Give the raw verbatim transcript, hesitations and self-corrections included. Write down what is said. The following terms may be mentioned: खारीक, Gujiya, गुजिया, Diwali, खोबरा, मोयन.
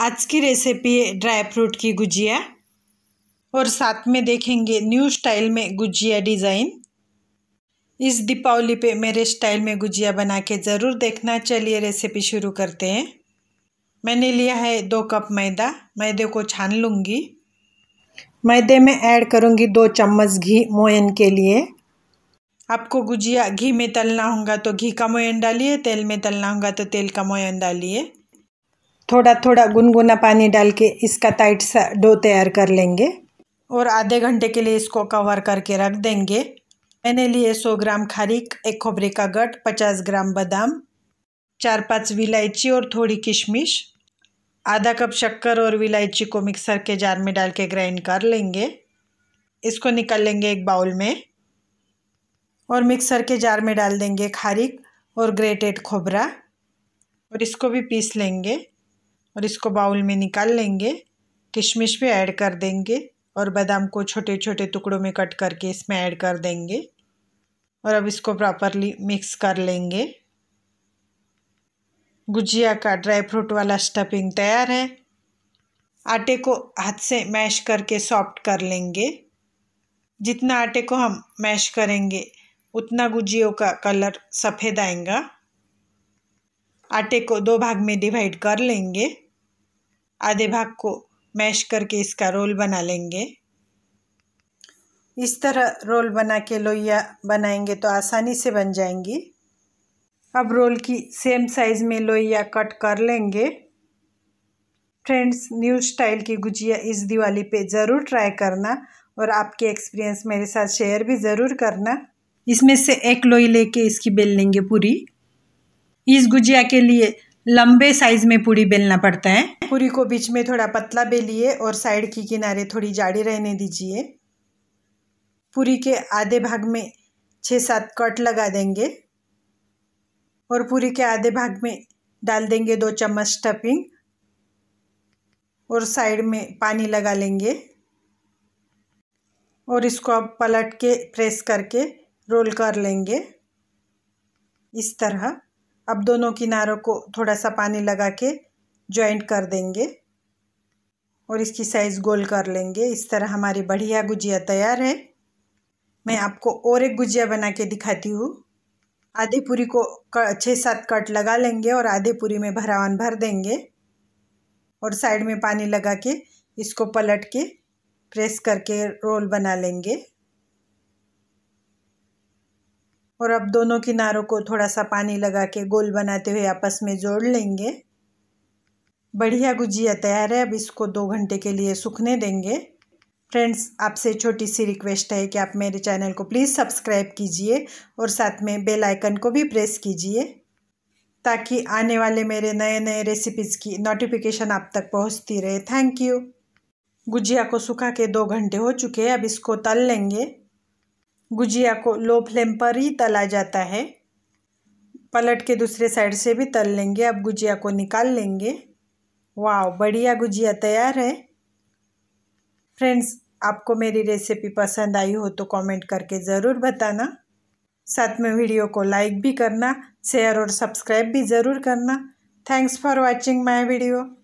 आज की रेसिपी है ड्राई फ्रूट की गुजिया और साथ में देखेंगे न्यू स्टाइल में गुजिया डिज़ाइन। इस दीपावली पे मेरे स्टाइल में गुजिया बना के ज़रूर देखना। चलिए रेसिपी शुरू करते हैं। मैंने लिया है दो कप मैदा। मैदे को छान लूँगी। मैदे में ऐड करूँगी दो चम्मच घी मोयन के लिए। आपको गुजिया घी में तलना होगा तो घी का मोयन डालिए, तेल में तलना होगा तो तेल का मोयन डालिए। थोड़ा थोड़ा गुनगुना पानी डाल के इसका टाइट सा डो तैयार कर लेंगे और आधे घंटे के लिए इसको कवर करके रख देंगे। मैंने लिए सौ ग्राम खारीक, एक खोबरे का गट, पचास ग्राम बादाम, चार पाँच विलायची और थोड़ी किशमिश। आधा कप शक्कर और विलायची को मिक्सर के जार में डाल के ग्राइंड कर लेंगे। इसको निकाल लेंगे एक बाउल में और मिक्सर के जार में डाल देंगे खारीक और ग्रेटेड खोबरा और इसको भी पीस लेंगे और इसको बाउल में निकाल लेंगे। किशमिश भी ऐड कर देंगे और बादाम को छोटे छोटे टुकड़ों में कट करके इसमें ऐड कर देंगे और अब इसको प्रॉपरली मिक्स कर लेंगे। गुजिया का ड्राई फ्रूट वाला स्टफिंग तैयार है। आटे को हाथ से मैश करके सॉफ्ट कर लेंगे। जितना आटे को हम मैश करेंगे उतना गुजियों का कलर सफ़ेद आएगा। आटे को दो भाग में डिवाइड कर लेंगे। आधे भाग को मैश करके इसका रोल बना लेंगे। इस तरह रोल बना के लोइया बनाएंगे तो आसानी से बन जाएंगी। अब रोल की सेम साइज़ में लोइया कट कर लेंगे। फ्रेंड्स, न्यू स्टाइल की गुजिया इस दिवाली पे ज़रूर ट्राई करना और आपके एक्सपीरियंस मेरे साथ शेयर भी ज़रूर करना। इसमें से एक लोई लेके इसकी बेल लेंगे पूरी। इस गुजिया के लिए लंबे साइज़ में पूरी बेलना पड़ता है। पूरी को बीच में थोड़ा पतला बेलिए और साइड की किनारे थोड़ी जाड़ी रहने दीजिए। पूरी के आधे भाग में छः सात कट लगा देंगे और पूरी के आधे भाग में डाल देंगे दो चम्मच स्टफिंग और साइड में पानी लगा लेंगे और इसको अब पलट के प्रेस करके रोल कर लेंगे इस तरह। अब दोनों किनारों को थोड़ा सा पानी लगा के जॉइंट कर देंगे और इसकी साइज़ गोल कर लेंगे। इस तरह हमारी बढ़िया गुजिया तैयार है। मैं आपको और एक गुजिया बना के दिखाती हूँ। आधी पूरी को छः सात कट लगा लेंगे और आधे पूरी में भरावन भर देंगे और साइड में पानी लगा के इसको पलट के प्रेस करके रोल बना लेंगे और अब दोनों किनारों को थोड़ा सा पानी लगा के गोल बनाते हुए आपस में जोड़ लेंगे। बढ़िया गुजिया तैयार है। अब इसको दो घंटे के लिए सूखने देंगे। फ्रेंड्स, आपसे छोटी सी रिक्वेस्ट है कि आप मेरे चैनल को प्लीज़ सब्सक्राइब कीजिए और साथ में बेल आइकन को भी प्रेस कीजिए ताकि आने वाले मेरे नए नए रेसिपीज़ की नोटिफिकेशन आप तक पहुँचती रहे। Thank you. गुजिया को सुखा के दो घंटे हो चुके हैं। अब इसको तल लेंगे। गुजिया को लो फ्लेम पर ही तला जाता है। पलट के दूसरे साइड से भी तल लेंगे। अब गुजिया को निकाल लेंगे। वाह, बढ़िया गुजिया तैयार है। फ्रेंड्स, आपको मेरी रेसिपी पसंद आई हो तो कमेंट करके ज़रूर बताना। साथ में वीडियो को लाइक भी करना, शेयर और सब्सक्राइब भी ज़रूर करना। Thanks for watching my video.